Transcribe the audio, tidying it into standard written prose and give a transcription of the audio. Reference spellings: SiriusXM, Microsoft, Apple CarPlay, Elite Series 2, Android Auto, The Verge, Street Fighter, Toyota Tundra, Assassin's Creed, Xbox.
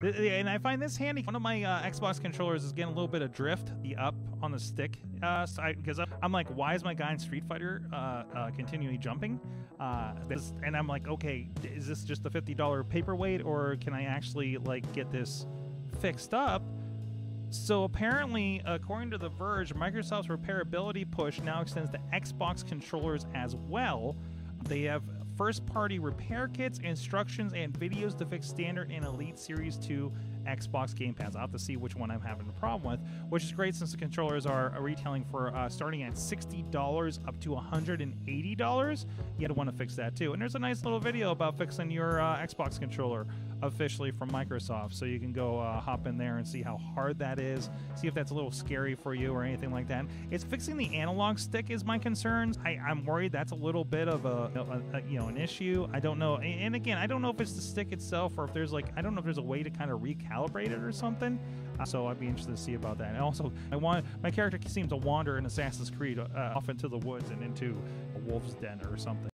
And I find this handy. One of my Xbox controllers is getting a little bit of drift up on the stick side, because I'm like, why is my guy in Street Fighter continually jumping? And I'm like, okay, is this just a $50 paperweight, or can I actually like get this fixed up? So apparently, according to The Verge, Microsoft's repairability push now extends to Xbox controllers as well. They have first-party repair kits, instructions, and videos to fix standard and Elite Series 2 Xbox gamepads. I'll have to see which one I'm having a problem with, which is great since the controllers are retailing for starting at $60 up to $180. You'd want to fix that too. And there's a nice little video about fixing your Xbox controller officially from Microsoft. So you can go hop in there and see how hard that is, see if that's a little scary for you or anything like that. It's fixing the analog stick is my concern. I'm worried that's a little bit of an issue. I don't know. And again, I don't know if it's the stick itself or if there's like, I don't know if there's a way to kind of recalibrate it or something. So I'd be interested to see about that. And also, my character seems to wander in Assassin's Creed off into the woods and into a wolf's den or something.